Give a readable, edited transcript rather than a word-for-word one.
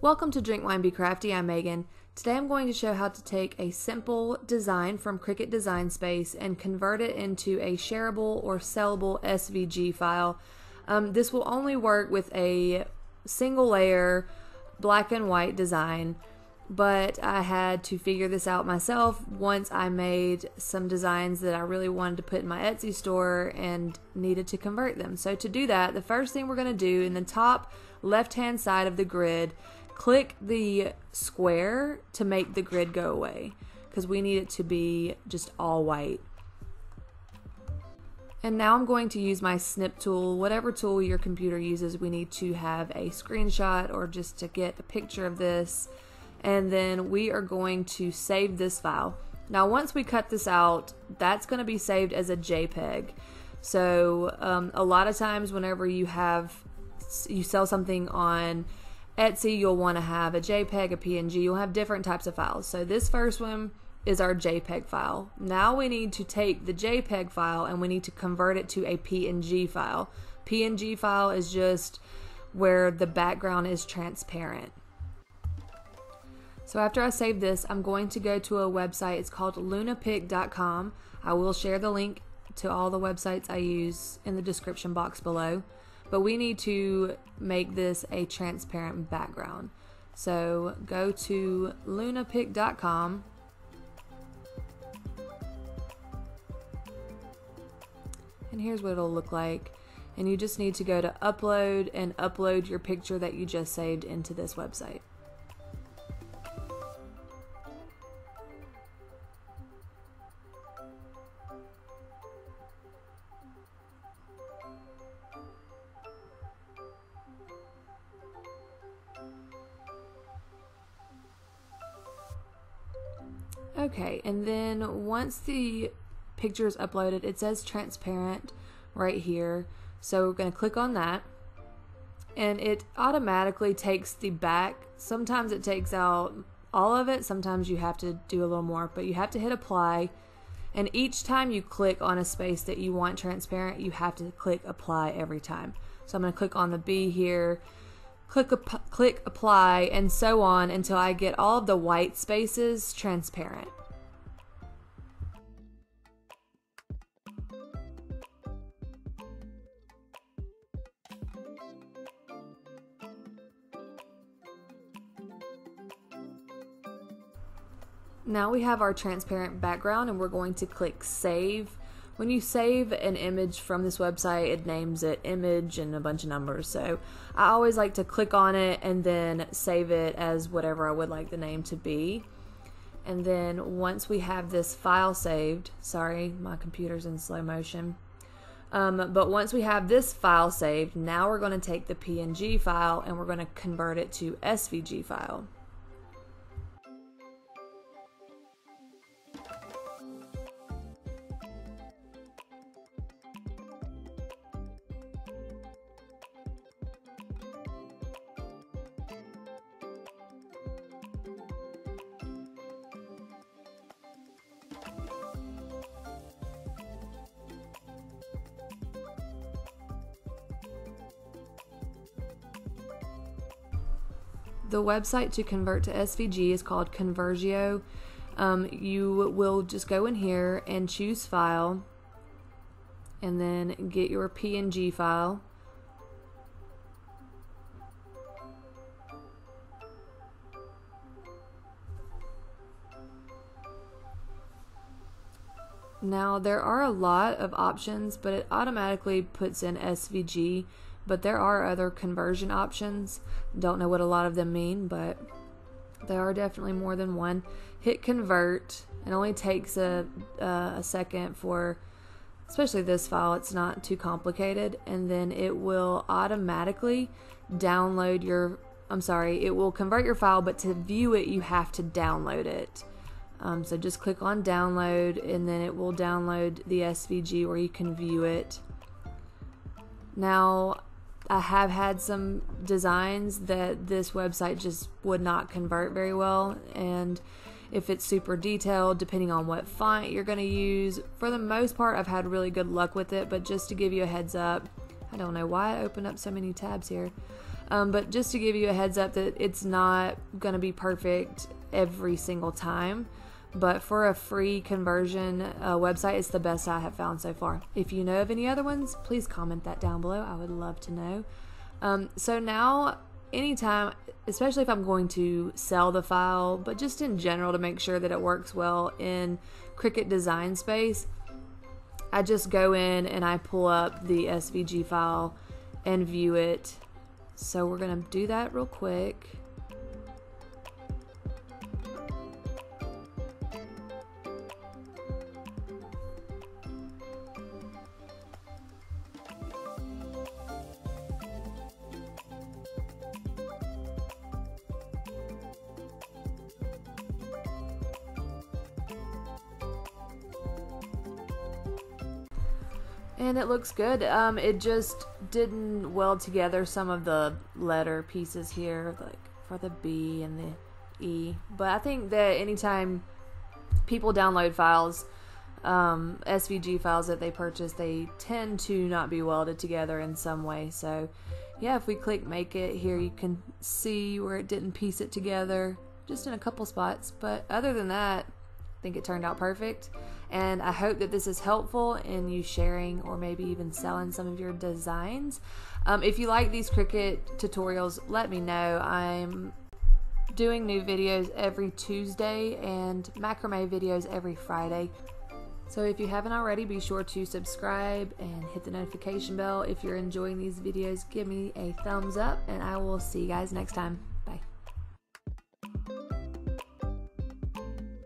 Welcome to Drink Wine Be Crafty, I'm Megan. Today I'm going to show how to take a simple design from Cricut Design Space and convert it into a shareable or sellable SVG file. This will only work with a single layer black and white design, but I had to figure this out myself once I made some designs that I really wanted to put in my Etsy store and needed to convert them. So to do that, the first thing we're going to do in the top left-hand side of the grid, click the square to make the grid go away because we need it to be just all white. And now I'm going to use my snip tool. Whatever tool your computer uses, we need to have a screenshot or just to get a picture of this. And then we are going to save this file. Now once we cut this out, that's going to be saved as a JPEG. So a lot of times whenever you sell something on Etsy, you'll want to have a JPEG, a PNG, you'll have different types of files. So this first one is our JPEG file. Now we need to take the JPEG file and we need to convert it to a PNG file. PNG file is just where the background is transparent. So after I save this, I'm going to go to a website. It's called Lunapic.com. I will share the link to all the websites I use in the description box below. But we need to make this a transparent background. So go to lunapic.com and here's what it'll look like. And you just need to go to upload and upload your picture that you just saved into this website. Okay, and then once the picture is uploaded, it says transparent right here. So we're going to click on that and it automatically takes the back. Sometimes it takes out all of it. Sometimes you have to do a little more, but you have to hit apply. And each time you click on a space that you want transparent, you have to click apply every time. So I'm going to click on the B here. Click apply and so on until I get all of the white spaces transparent. Now we have our transparent background and we're going to click save. When you save an image from this website, it names it image and a bunch of numbers. So I always like to click on it and then save it as whatever I would like the name to be. And then once we have this file saved, sorry, my computer's in slow motion. But once we have this file saved, now we're going to take the PNG file and we're going to convert it to SVG file. The website to convert to SVG is called Convertio. You will just go in here and choose file and then get your PNG file. Now there are a lot of options, but it automatically puts in SVG. But there are other conversion options. Don't know what a lot of them mean, but there are definitely more than one. Hit convert. It only takes a second for, especially this file, it's not too complicated. And then it will automatically download your, it will convert your file, but to view it, you have to download it. So just click on download and then it will download the SVG where you can view it. Now, I have had some designs that this website just would not convert very well, and if it's super detailed, depending on what font you're going to use, for the most part I've had really good luck with it. But just to give you a heads up, I don't know why I opened up so many tabs here. But just to give you a heads up that it's not going to be perfect every single time. But for a free conversion website, it's the best I have found so far. If you know of any other ones, please comment that down below. I would love to know. So now, anytime, especially if I'm going to sell the file, but just in general to make sure that it works well in Cricut Design Space, I just go in and I pull up the SVG file and view it. So we're going to do that real quick. And it looks good. It just didn't weld together some of the letter pieces here, like for the B and the E. But I think that anytime people download files, SVG files that they purchase, they tend to not be welded together in some way. So yeah, if we click make it here, you can see where it didn't piece it together, just in a couple spots. But other than that, I think it turned out perfect, and I hope that this is helpful in you sharing or maybe even selling some of your designs. If you like these Cricut tutorials, let me know. I'm doing new videos every Tuesday and macrame videos every Friday. So if you haven't already, be sure to subscribe and hit the notification bell. If you're enjoying these videos, give me a thumbs up, and I will see you guys next time.